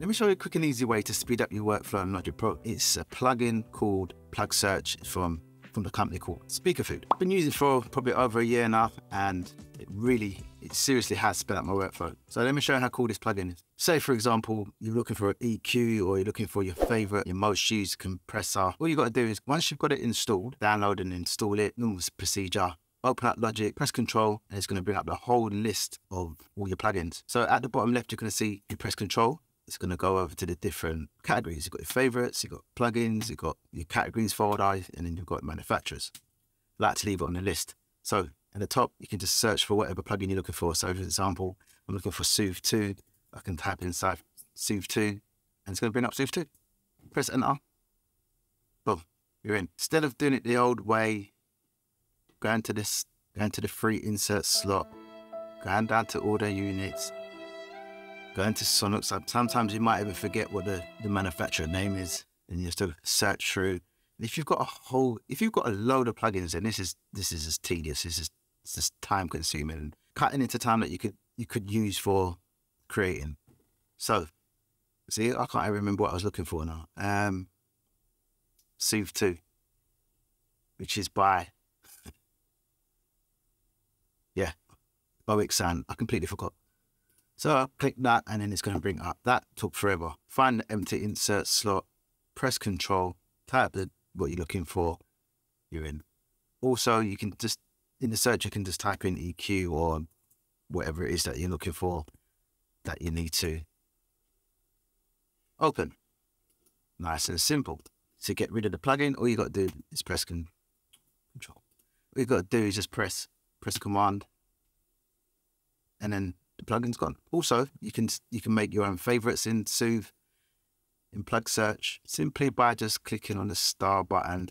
Let me show you a quick and easy way to speed up your workflow in Logic Pro. It's a plugin called PlugSearch from the company called Speaker Food. I've been using it for probably over a year and a half, and it seriously has sped up my workflow. So let me show you how cool this plugin is. Say, for example, you're looking for an EQ, or you're looking for your favorite, your most used compressor. All you got to do is, once you've got it installed, download and install it, normal procedure. Open up Logic, press Control, and it's going to bring up the whole list of all your plugins. So at the bottom left, you're going to see, you press Control, it's going to go over to the different categories. You've got your favorites, you've got plugins, you've got your categories folder, and then you've got manufacturers. I like to leave it on the list. So at the top, you can just search for whatever plugin you're looking for. So for example, I'm looking for Soothe 2. I can type inside Soothe 2, and it's going to bring up Soothe 2. Press Enter. Boom, you're in. Instead of doing it the old way, going to the free insert slot, going down to order units, going to Sonics. Sometimes you might even forget what the manufacturer name is, and you have to search through. And if you've got a load of plugins, then this is as tedious. It's just time consuming, and cutting into time that you could use for creating. So, see, I can't even remember what I was looking for now. Soothe 2, which is by Oeksound. I completely forgot. So I click that, and then it's going to bring up. That took forever. Find the empty insert slot, press Control, type what you're looking for, you're in. Also, you can just, in the search, you can just type in EQ or whatever it is that you're looking for that you need to open. Nice and simple. To get rid of the plugin, all you got to do is press Control. All you got to do is just press Command, and then the plugin's gone. Also, you can make your own favorites in Soothe, in PlugSearch, simply by just clicking on the star button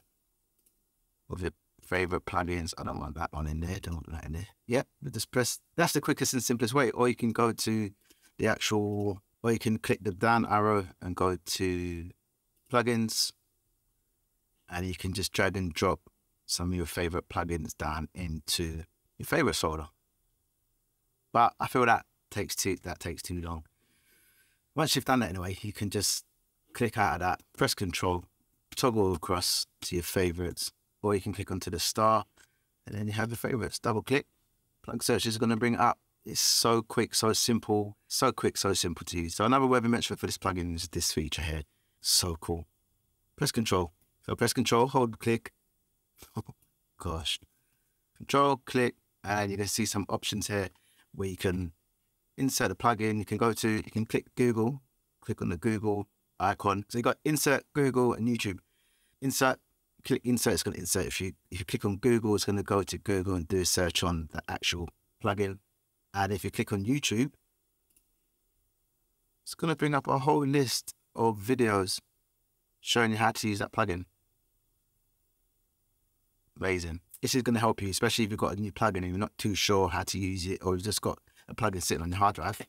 of your favorite plugins. I don't want that one in there. Don't want that in there. Yep, yeah, just press. That's the quickest and simplest way. Or you can go to the actual, or you can click the down arrow and go to plugins, and you can just drag and drop some of your favorite plugins down into your favorite folder. But I feel that takes too long. Once you've done that anyway, you can just click out of that, press Control, toggle across to your favorites, or you can click onto the star, and then you have the favorites. Double click, PlugSearch is going to bring it up. It's so quick, so simple, so quick, so simple to use. So another web mention for this plugin is this feature here. So cool. Press Control. So press Control, hold, click. Oh, gosh. Control, click, and you're going to see some options here, where you can insert a plugin. You can go to, you can click Google, click on the Google icon. So you got insert, Google, and YouTube. Insert, click insert, it's going to insert. If you click on Google, it's going to go to Google and do a search on the actual plugin. And if you click on YouTube, it's going to bring up a whole list of videos showing you how to use that plugin. Amazing. This is going to help you, especially if you've got a new plugin and you're not too sure how to use it, or you've just got a plugin sitting on your hard drive,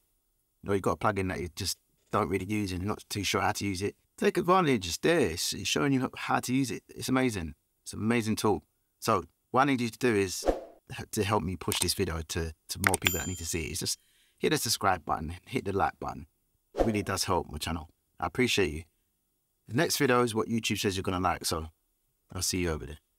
or you've got a plugin that you just don't really use and you're not too sure how to use it. Take advantage. It's there. It's showing you how to use it. It's amazing. It's an amazing tool. So what I need you to do is to help me push this video to more people that need to see it. It's just hit the subscribe button, hit the like button. It really does help my channel. I appreciate you. The next video is what YouTube says you're going to like, so I'll see you over there.